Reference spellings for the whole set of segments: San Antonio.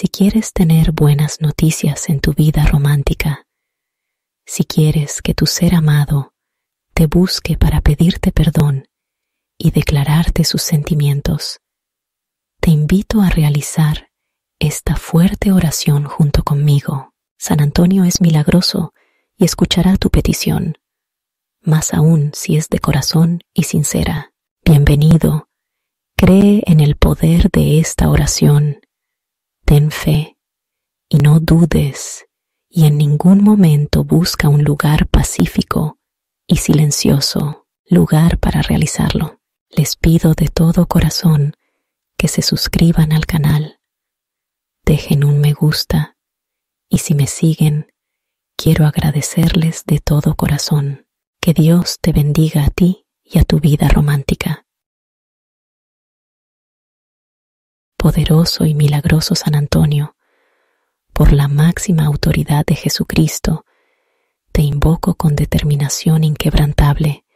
Si quieres tener buenas noticias en tu vida romántica, si quieres que tu ser amado te busque para pedirte perdón y declararte sus sentimientos, te invito a realizar esta fuerte oración junto conmigo. San Antonio es milagroso y escuchará tu petición, más aún si es de corazón y sincera. Bienvenido, cree en el poder de esta oración. Ten fe y no dudes, y en ningún momento busca un lugar pacífico y silencioso, lugar para realizarlo. Les pido de todo corazón que se suscriban al canal, dejen un me gusta, y si me siguen, quiero agradecerles de todo corazón. Que Dios te bendiga a ti y a tu vida romántica. Poderoso y milagroso San Antonio, por la máxima autoridad de Jesucristo, te invoco con determinación inquebrantable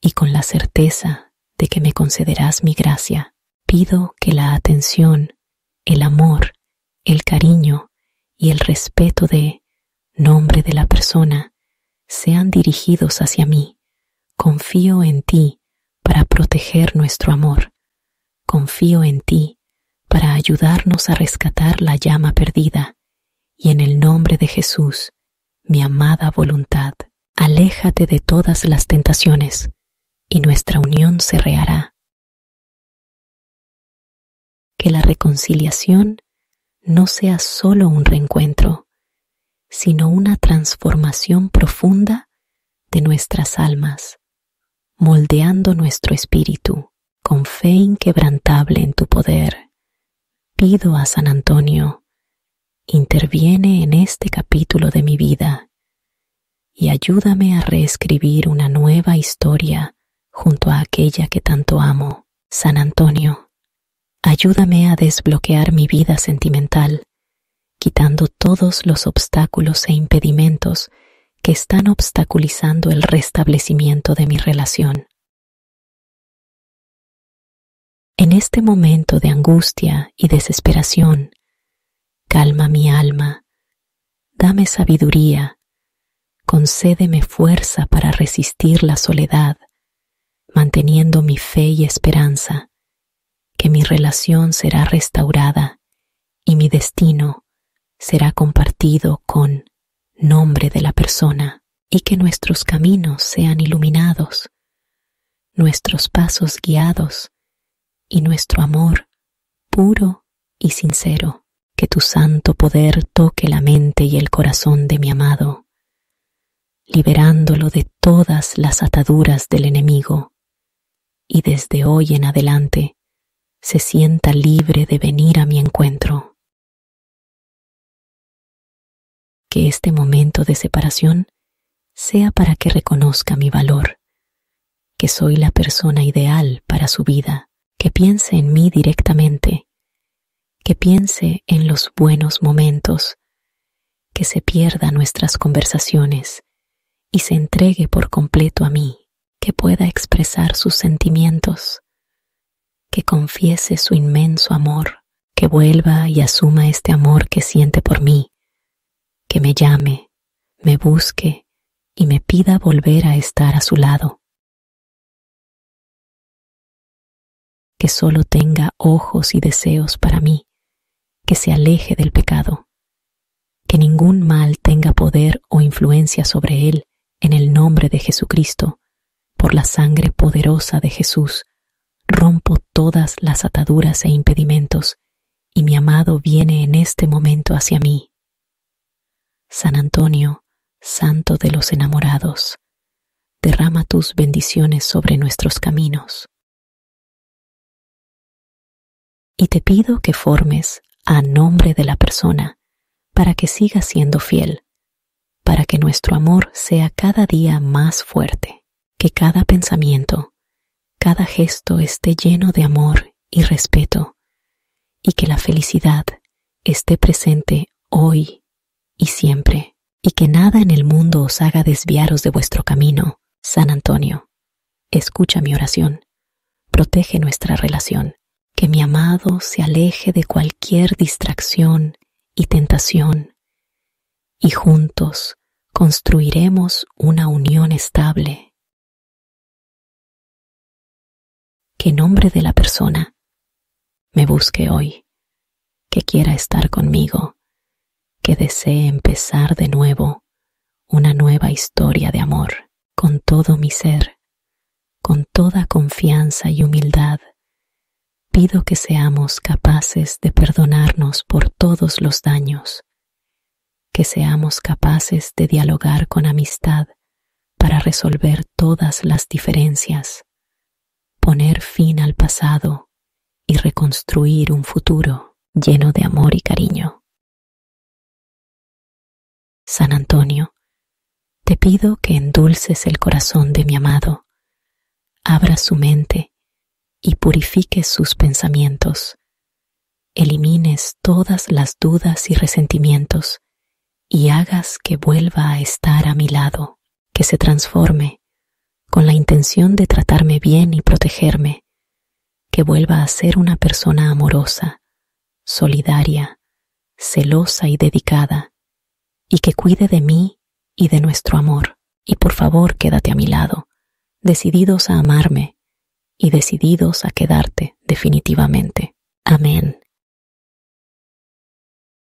y con la certeza de que me concederás mi gracia. Pido que la atención, el amor, el cariño y el respeto de nombre de la persona sean dirigidos hacia mí. Confío en ti para proteger nuestro amor. Confío en ti para ayudarnos a rescatar la llama perdida, y en el nombre de Jesús, mi amada voluntad, aléjate de todas las tentaciones, y nuestra unión se rehará. Que la reconciliación no sea solo un reencuentro, sino una transformación profunda de nuestras almas, moldeando nuestro espíritu, con fe inquebrantable en tu poder. Pido a San Antonio, interviene en este capítulo de mi vida y ayúdame a reescribir una nueva historia junto a aquella que tanto amo. San Antonio, ayúdame a desbloquear mi vida sentimental, quitando todos los obstáculos e impedimentos que están obstaculizando el restablecimiento de mi relación. En este momento de angustia y desesperación, calma mi alma, dame sabiduría, concédeme fuerza para resistir la soledad, manteniendo mi fe y esperanza, que mi relación será restaurada y mi destino será compartido con nombre de la persona, y que nuestros caminos sean iluminados, nuestros pasos guiados, y nuestro amor puro y sincero. Que tu santo poder toque la mente y el corazón de mi amado, liberándolo de todas las ataduras del enemigo, y desde hoy en adelante se sienta libre de venir a mi encuentro. Que este momento de separación sea para que reconozca mi valor, que soy la persona ideal para su vida, que piense en mí directamente, que piense en los buenos momentos, que se pierda nuestras conversaciones y se entregue por completo a mí, que pueda expresar sus sentimientos, que confiese su inmenso amor, que vuelva y asuma este amor que siente por mí, que me llame, me busque y me pida volver a estar a su lado. Que solo tenga ojos y deseos para mí, que se aleje del pecado, que ningún mal tenga poder o influencia sobre él, en el nombre de Jesucristo. Por la sangre poderosa de Jesús, rompo todas las ataduras e impedimentos, y mi amado viene en este momento hacia mí. San Antonio, santo de los enamorados, derrama tus bendiciones sobre nuestros caminos. Y te pido que formes a nombre de la persona, para que siga siendo fiel, para que nuestro amor sea cada día más fuerte, que cada pensamiento, cada gesto esté lleno de amor y respeto, y que la felicidad esté presente hoy y siempre, y que nada en el mundo os haga desviaros de vuestro camino. San Antonio, escucha mi oración, protege nuestra relación. que mi amado se aleje de cualquier distracción y tentación, y juntos construiremos una unión estable. Que nombre de la persona me busque hoy, que quiera estar conmigo, que desee empezar de nuevo una nueva historia de amor, con todo mi ser, con toda confianza y humildad. Pido que seamos capaces de perdonarnos por todos los daños, que seamos capaces de dialogar con amistad para resolver todas las diferencias, poner fin al pasado y reconstruir un futuro lleno de amor y cariño. San Antonio, te pido que endulces el corazón de mi amado, abras su mente y purifiques sus pensamientos, elimines todas las dudas y resentimientos y hagas que vuelva a estar a mi lado, que se transforme con la intención de tratarme bien y protegerme, que vuelva a ser una persona amorosa, solidaria, celosa y dedicada, y que cuide de mí y de nuestro amor. Y por favor, quédate a mi lado, decididos a amarme y decididos a quedarte definitivamente. Amén.